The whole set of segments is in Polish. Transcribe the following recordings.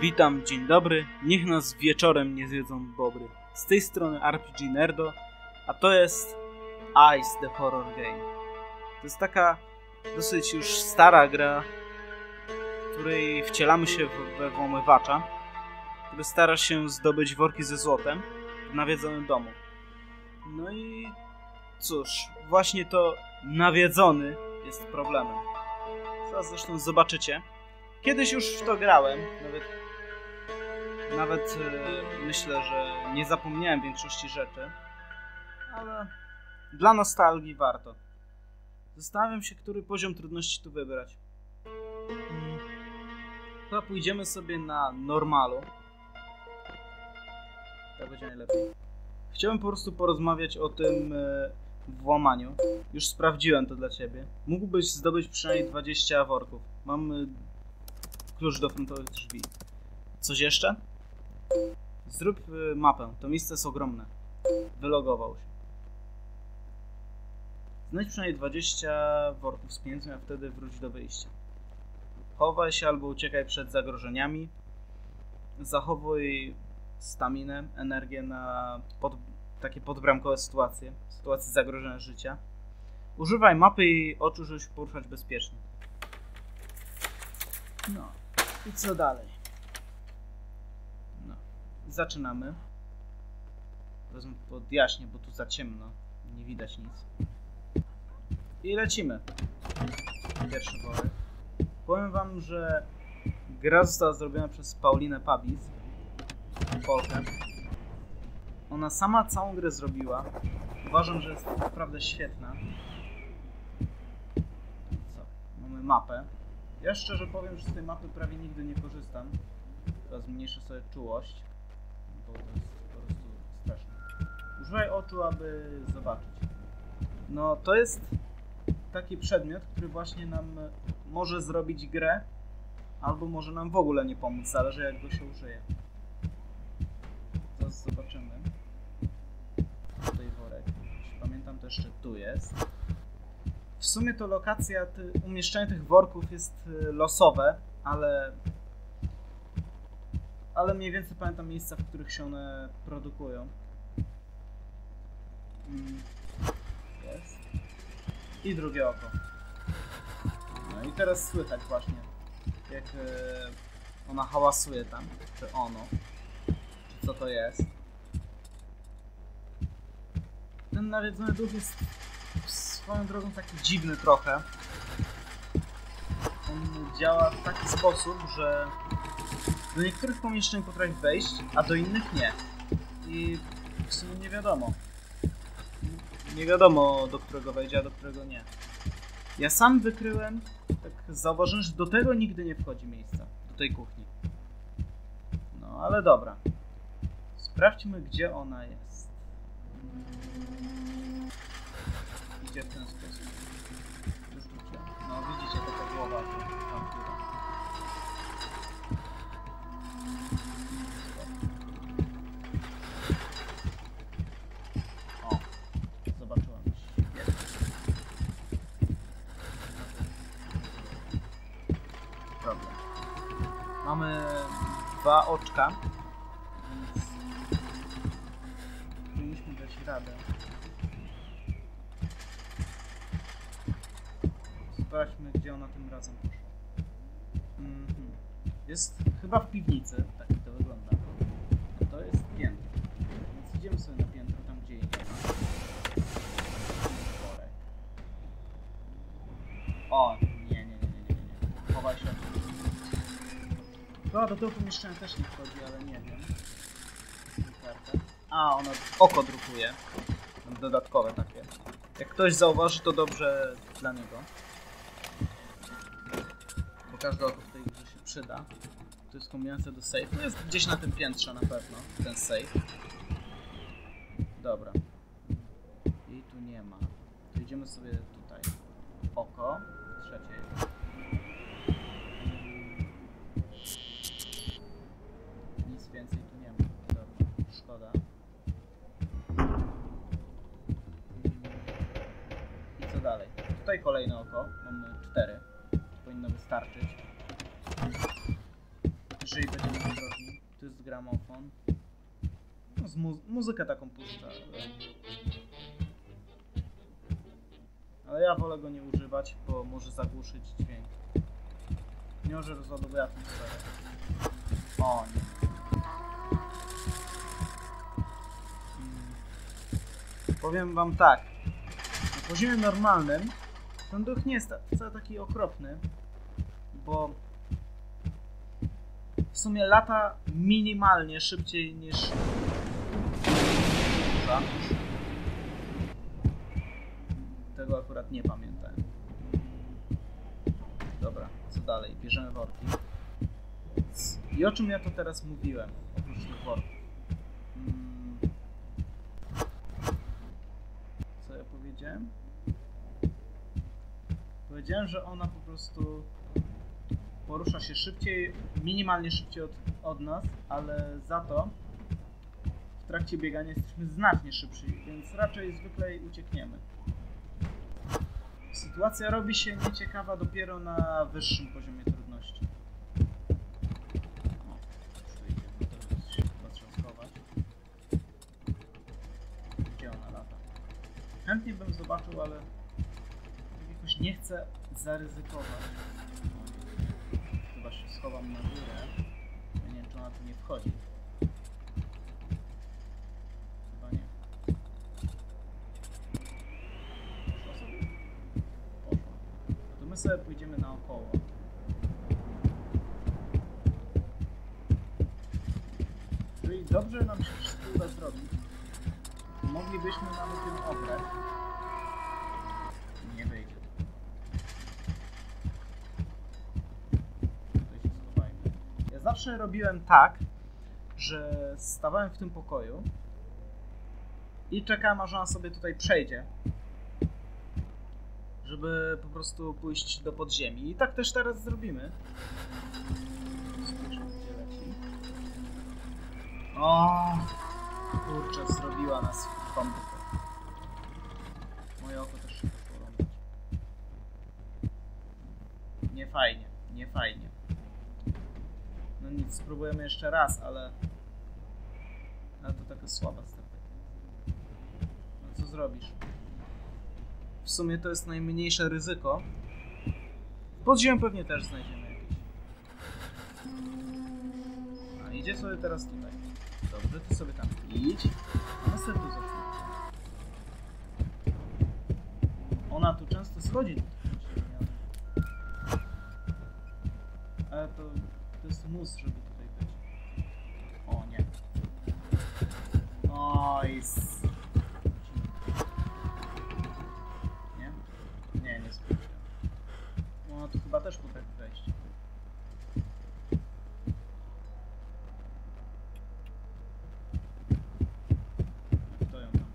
Witam, dzień dobry. Niech nas wieczorem nie zjedzą bobry. Z tej strony RPG Nerdo, a to jest Eyes the Horror Game. To jest taka dosyć już stara gra, w której wcielamy się we włamywacza, który stara się zdobyć worki ze złotem w nawiedzonym domu. No i cóż, właśnie to nawiedzony jest problemem. Zaraz zresztą zobaczycie. Kiedyś już w to grałem, nawet myślę, że nie zapomniałem większości rzeczy, ale dla nostalgii warto. Zastanawiam się, który poziom trudności tu wybrać. Chyba pójdziemy sobie na normalu. To będzie najlepiej. Chciałem po prostu porozmawiać o tym włamaniu. Już sprawdziłem to dla ciebie. Mógłbyś zdobyć przynajmniej 20 worków. Mam klucz do frontowych drzwi. Coś jeszcze? Zrób mapę. To miejsce jest ogromne. Wylogował się. Znajdź przynajmniej 20 worków z pieniędzmi, a wtedy wróć do wyjścia. Chowaj się albo uciekaj przed zagrożeniami. Zachowuj staminę, energię na takie podbramkowe sytuacje. Sytuacje zagrożenia życia. Używaj mapy i oczu, żeby się poruszać bezpiecznie. No. I co dalej? No. Zaczynamy. Podjaśnię, bo tu za ciemno. Nie widać nic. I lecimy. Pierwszy worek. Powiem wam, że gra została zrobiona przez Paulinę Pabis. Polkę. Ona sama całą grę zrobiła. Uważam, że jest naprawdę świetna. Co? Mamy mapę. Ja szczerze powiem, że z tej mapy prawie nigdy nie korzystam. Teraz zmniejszę sobie czułość, bo to jest po prostu straszne. Używaj oczu, aby zobaczyć. No to jest taki przedmiot, który właśnie nam może zrobić grę, albo może nam w ogóle nie pomóc, zależy jak go się użyje. Teraz zobaczymy. Tutaj worek. Pamiętam to jeszcze tu jest. W sumie to lokacja umieszczenia tych worków jest losowe, ale mniej więcej pamiętam miejsca, w których się one produkują. Jest. I drugie oko. No i teraz słychać właśnie, jak ona hałasuje tam, czy ono, czy co to jest. Ten nawiedzony duch jest swoją drogą taki dziwny trochę. On działa w taki sposób, że do niektórych pomieszczeń potrafi wejść, a do innych nie. I w sumie nie wiadomo. Nie wiadomo, do którego wejdzie, a do którego nie. Ja sam wykryłem, tak zauważyłem, że do tego nigdy nie wchodzi miejsca. Do tej kuchni. No, ale dobra. Sprawdźmy, gdzie ona jest. Idzie w ten sposób. Już wróciłem. No, widzicie, taka głowa. Tam, tutaj. Mamy dwa oczka, więc powinniśmy dać radę. Sprawdźmy, gdzie ona tym razem poszła. Jest chyba w piwnicy, tak to wygląda. A to jest piętro, więc idziemy sobie na piętro, tam gdzie jej nie ma. O, nie. Chowaj się. No, do tego pomieszczenia też nie wchodzi, ale nie wiem. A, ona oko drukuje. Dodatkowe takie. Jak ktoś zauważy, to dobrze dla niego. Bo każde oko w tej grze się przyda. To jest kombinacja do safe. No jest gdzieś na tym piętrze na pewno, ten safe. Dobra. I tu nie ma. To idziemy sobie tutaj. Oko. Trzecie. Więcej tu nie ma. Dobra, szkoda. I co dalej? Tutaj kolejne oko. Mamy 4. To powinno wystarczyć. czyli będziemy ostrożni. Tu jest gramofon. No, z muzykę taką puszczę. Ale ja wolę go nie używać, bo może zagłuszyć dźwięk. Nie może rozładowuję atmosferę. O nie. Powiem wam tak. Na poziomie normalnym ten duch nie jest wcale taki okropny, bo w sumie lata minimalnie szybciej niż tego akurat nie pamiętam. Dobra, co dalej? Bierzemy worki. I o czym ja to teraz mówiłem? Oprócz tych worków. Co ja powiedziałem? Powiedziałem, że ona po prostu porusza się szybciej, minimalnie szybciej od nas, ale za to w trakcie biegania jesteśmy znacznie szybsi, więc raczej zwykle uciekniemy. Sytuacja robi się nieciekawa dopiero na wyższym poziomie trudności. Gdzie ona lata? Chętnie bym zobaczył, ale jakoś nie chcę zaryzykować. Chyba się schowam na górę. Ja nie wiem, czy ona tu nie wchodzi. My sobie pójdziemy naokoło. Czyli dobrze nam się wszystko uda zrobić. Moglibyśmy nawet tym obrać. Nie wyjdzie. Tutaj się schowajmy. Ja zawsze robiłem tak, że stawałem w tym pokoju i czekałem, aż ona sobie tutaj przejdzie, żeby po prostu pójść do podziemi. I tak też teraz zrobimy. O, kurczę, zrobiła nas w bambuku. Moje oko też się porąbać. Nie fajnie, nie fajnie. No nic, spróbujemy jeszcze raz, ale to taka słaba strata. No co zrobisz? W sumie to jest najmniejsze ryzyko. Pod ziemią pewnie też znajdziemy jakieś. A idzie sobie teraz tutaj. Dobrze, ty sobie tam idź. A sobie tu zaczynamy. Ona tu często schodzi. Ale to jest mus, żeby tutaj być. O nie. Nice. No to chyba też potrafi wejść. Kto ją tam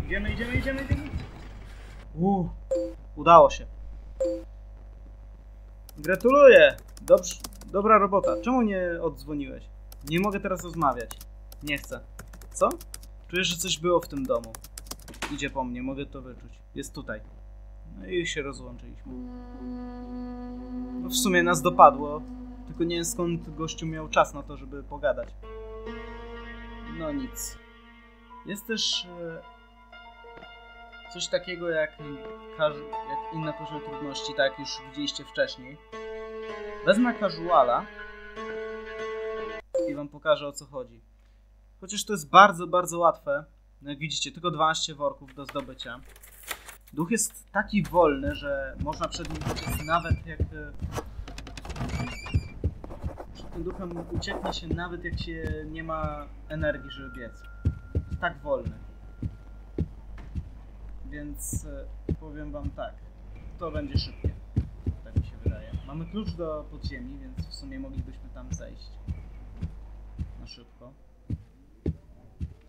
wie? Idziemy. Udało się. Gratuluję. Dobrze, dobra robota. Czemu nie oddzwoniłeś? Nie mogę teraz rozmawiać. Nie chcę. Co? Czujesz, że coś było w tym domu. Idzie po mnie, mogę to wyczuć. Jest tutaj. No i się rozłączyliśmy. No w sumie nas dopadło. Tylko nie wiem skąd gościu miał czas na to, żeby pogadać. No nic. Jest też coś takiego jak inne poziomy trudności, tak jak już widzieliście wcześniej. Wezmę casuala i wam pokażę, o co chodzi. Chociaż to jest bardzo, bardzo łatwe. No jak widzicie, tylko 12 worków do zdobycia. Duch jest taki wolny, że można przed nim uciec nawet jak... Przed tym duchem ucieknie się nawet jak się nie ma energii, żeby biec. Jest tak wolny. Więc powiem wam tak. To będzie szybkie. Tak mi się wydaje. Mamy klucz do podziemi, więc w sumie moglibyśmy tam zejść. Na szybko.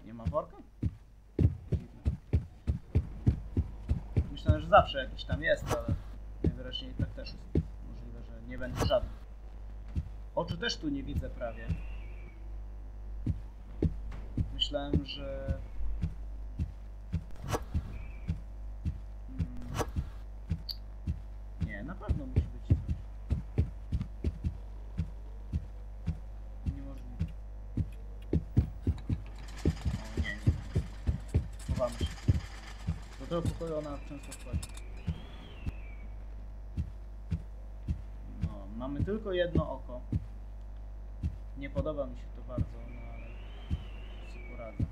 Nie ma worka? Myślałem, że zawsze jakiś tam jest, ale najwyraźniej tak też jest możliwe, że nie będzie żadnych. Oczu też tu nie widzę prawie. Myślałem, że... Nie, na pewno musi być coś. Do pokoju ona często wchodzi. No, mamy tylko jedno oko. Nie podoba mi się to bardzo, no ale sobie poradzę.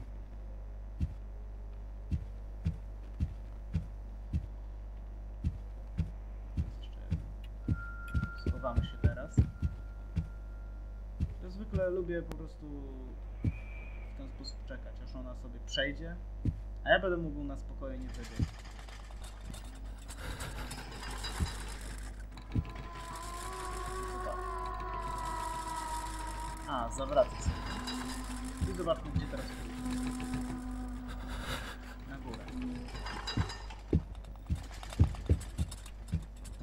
Schowamy się teraz. Ja zwykle lubię po prostu w ten sposób czekać, aż ona sobie przejdzie, a ja będę mógł na spokojnie wybiec. A, zawracam sobie. I zobaczmy, gdzie teraz pójdzie. Na górę.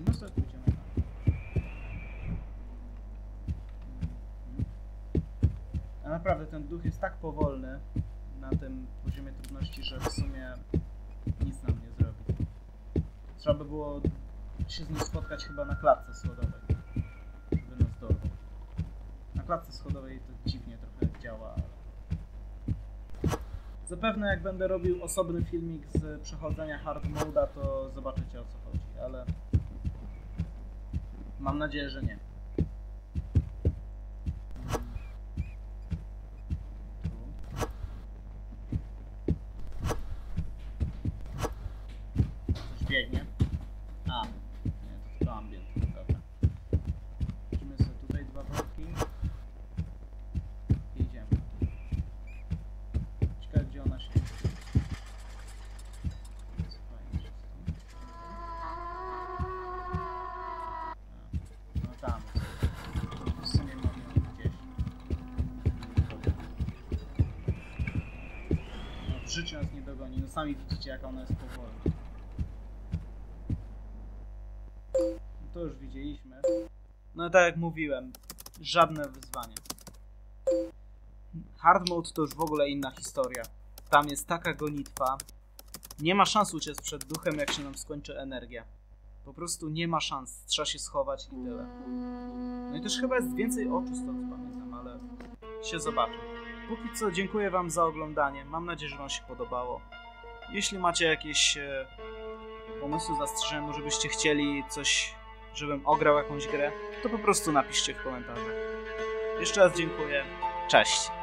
No sobie pójdziemy na górę. A naprawdę ten duch jest tak powolny na tym poziomie trudności, że w sumie nic nam nie zrobi. Trzeba by było się z nim spotkać chyba na klatce schodowej, żeby nas dorwał. Na klatce schodowej to dziwnie trochę działa, ale... Zapewne jak będę robił osobny filmik z przechodzenia hard mode'a, to zobaczycie, o co chodzi, ale... Mam nadzieję, że nie. Biegnie. A, nie, to tylko ambient. Dobra. Weźmy sobie tutaj dwa worki. I idziemy. Ciekawe, gdzie ona się... No tam. W sumie mam ją gdzieś. No, w życiu nas nie dogoni. No sami widzicie, jak ona jest powolna. To już widzieliśmy. No tak jak mówiłem, żadne wyzwanie. Hard mode to już w ogóle inna historia. Tam jest taka gonitwa. Nie ma szans uciec przed duchem, jak się nam skończy energia. Po prostu nie ma szans. Trzeba się schować i tyle. No i też chyba jest więcej oczu, z tego co pamiętam, ale się zobaczy. Póki co dziękuję wam za oglądanie. Mam nadzieję, że wam się podobało. Jeśli macie jakieś pomysły, zastrzeżenia, może byście chcieli coś... żebym ograł jakąś grę, to po prostu napiszcie w komentarzach. Jeszcze raz dziękuję. Cześć!